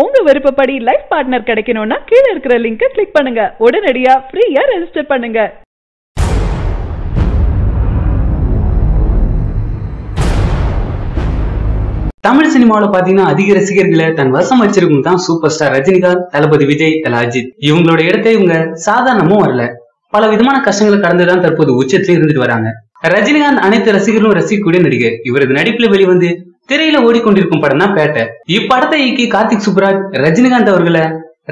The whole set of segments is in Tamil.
உங்க விருப்பப்படி லைஃப் பார்ட்னர் கிடைக்கணும்னா கீழ இருக்கிற லிங்கை கிளிக் பண்ணுங்க. உடனடியா ஃப்ரீயா ரெஜிஸ்டர் பண்ணுங்க. தமிழ் சினிமாவில் பாத்தீங்கன்னா அதிக ரசிகர்களை தன் வசம் வச்சிருக்கும் தான் சூப்பர் ஸ்டார் ரஜினிகாந்த், தளபதி விஜய், தல அஜித். இவங்களோட இடத்தை இவங்க சாதாரணமும் வரல, பல விதமான கஷ்டங்களை கடந்துதான் தற்போது உச்சத்துல இருந்துட்டு வராங்க. ரஜினிகாந்த் அனைத்து ரசிகர்களும் ரசிக்கக்கூடிய நடிகர். இவரது நடிப்புல வெளிவந்து திரையில ஓடிக்கொண்டிருக்கும் படம் தான் பேட்டை. இப்படத்தை இயக்கி கார்த்திக் சுப்புராஜ் ரஜினிகாந்த் அவர்களை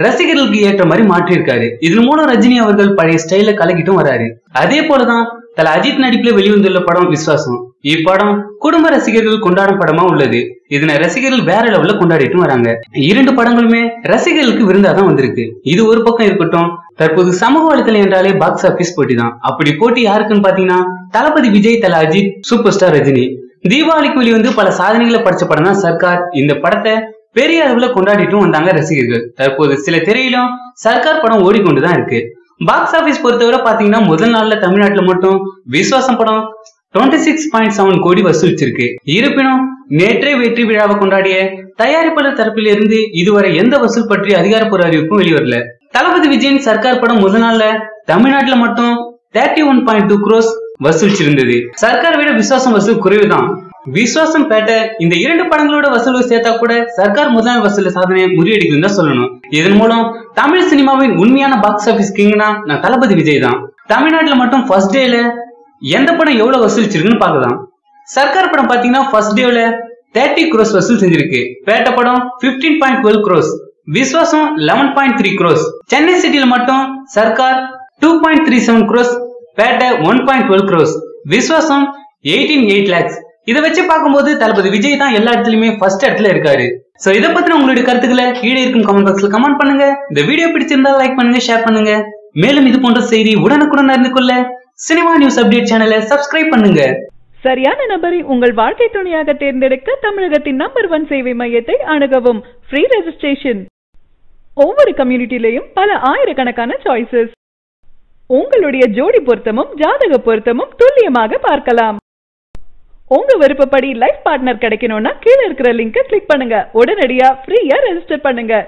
ரசிகர்களுக்கு ஏற்ற மாதிரி மாற்றி இருக்காரு. இதன் மூலம் ரஜினி அவர்கள் பழைய ஸ்டைல கலக்கிட்டும் வராரு. அதே போலதான் தல அஜித் நடிப்புல வெளிவந்துள்ள படம் விஸ்வாசம். இப்படம் குடும்ப ரசிகர்கள் கொண்டாடும் படமா உள்ளது. இதனை ரசிகர்கள் வேற லெவல்ல கொண்டாடிட்டும் வராங்க. இரண்டு படங்களுமே ரசிகர்களுக்கு விருந்தாதான் வந்திருக்கு. இது ஒரு பக்கம் இருக்கட்டும், தற்போது சமூக வலைத்தளம் என்றாலே பாக்ஸ் ஆபீஸ் போட்டி தான். அப்படி போட்டி யாருக்குன்னு பாத்தீங்கன்னா தளபதி விஜய், தல அஜித், சூப்பர் ஸ்டார் ரஜினி. தீபாவளிக்கு வெளிவந்து பல சாதனைகளை படைச்ச படம் தான் சர்க்கார். இந்த படத்தை பெரிய அளவுல கொண்டாடிட்டும் வந்தாங்க ரசிகர்கள். தற்போது சில திரையிலும் சர்க்கார் படம் ஓடிக்கொண்டுதான் இருக்கு. பாக்ஸ் ஆபீஸ் பொறுத்தவரை பாத்தீங்கன்னா முதல் நாள்ல தமிழ்நாட்டுல மட்டும் விஸ்வாசம் படம் 26.7 கோடி வசூலிச்சிருக்கு. இருப்பினும் நேற்றே வெற்றி விழாவை கொண்டாடிய தயாரிப்பாளர் தரப்பில் இருந்து இதுவரை எந்த வசூல் பற்றி அதிகாரப்பூர்வ அறிவிப்பும் வெளிவரல. தளபதி விஜயின் சர்க்கார் படம் முதல் நாள்ல தமிழ்நாட்டுல மட்டும் 31.2 crores வசூலிச்சிருந்தது. சர்க்கார் விட விஸ்வாசம் வசூல் குறைவுதான். விஸ்வாசம் பேட்ட இந்த இரண்டு படங்களோட வசூல் சேர்த்தா கூட சர்க்கார் முதல் நாள் வசூல் சாதனையை முறியடிக்குதுன்னு தான் சொல்லணும். இதன் மூலம் தமிழ் சினிமாவின் உண்மையான பாக்ஸ் ஆபீஸ் கிங்னா நான் தளபதி விஜய் தான். தமிழ்நாட்டுல மட்டும் ஃபர்ஸ்ட் டேல எந்த படம் எவ்வளவு வசூலிச்சிருக்குன்னு பாக்கலாம். சர்க்கார் படம் பாத்தீங்கன்னா ஃபர்ஸ்ட் டேல 30 crores வசூல் செஞ்சிருக்கு. பேட்ட படம் 15.12 crores, விஸ்வாசம் 11.3 crores. சென்னை சிட்டியில மட்டும் சர்க்கார் 2.37 crores, பேட்ட 1.12 crores, விஸ்வாசம் 18.8 lakhs. இதை வச்சு பார்க்கும்போது தளபதி விஜய் தான் எல்லா இடத்துலயுமே ஃபர்ஸ்ட் இடத்துல இருக்காரு. சோ இதை பத்தின உங்களுடைய கருத்துக்களை கீழே இருக்கும் கமெண்ட் பாக்ஸ்ல கமெண்ட் பண்ணுங்க. இந்த வீடியோ பிடிச்சிருந்தா லைக் பண்ணுங்க, ஷேர் பண்ணுங்க. மேலும் இது போன்ற செய்தி உடனுக்குடன் அறிந்து கொள்ள சினிமா நியூஸ் அப்டேட் சேனலை சப்ஸ்கிரைப் பண்ணுங்க. சரியான நபரை உங்கள் வாழ்க்கை துணையாக தேர்ந்தெடுக்க தமிழகத்தின் நம்பர் 1 சேவை மையத்தை அணுகவும். Free registration. ஒவ்வொரு கம்யூனிட்டிலையும் பல ஆயிரக்கணக்கான சாய்ஸஸ். உங்களுடைய ஜோடி பொருத்தமும் ஜாதக பொருத்தமும் துல்லியமாக பார்க்கலாம். உங்க விருப்பப்படி லைஃப் பார்ட்னர் கிடைக்கணும்னா கீழே இருக்கிற லிங்கை கிளிக் பண்ணுங்க. உடனடியா ஃப்ரீயா ரெஜிஸ்டர் பண்ணுங்க.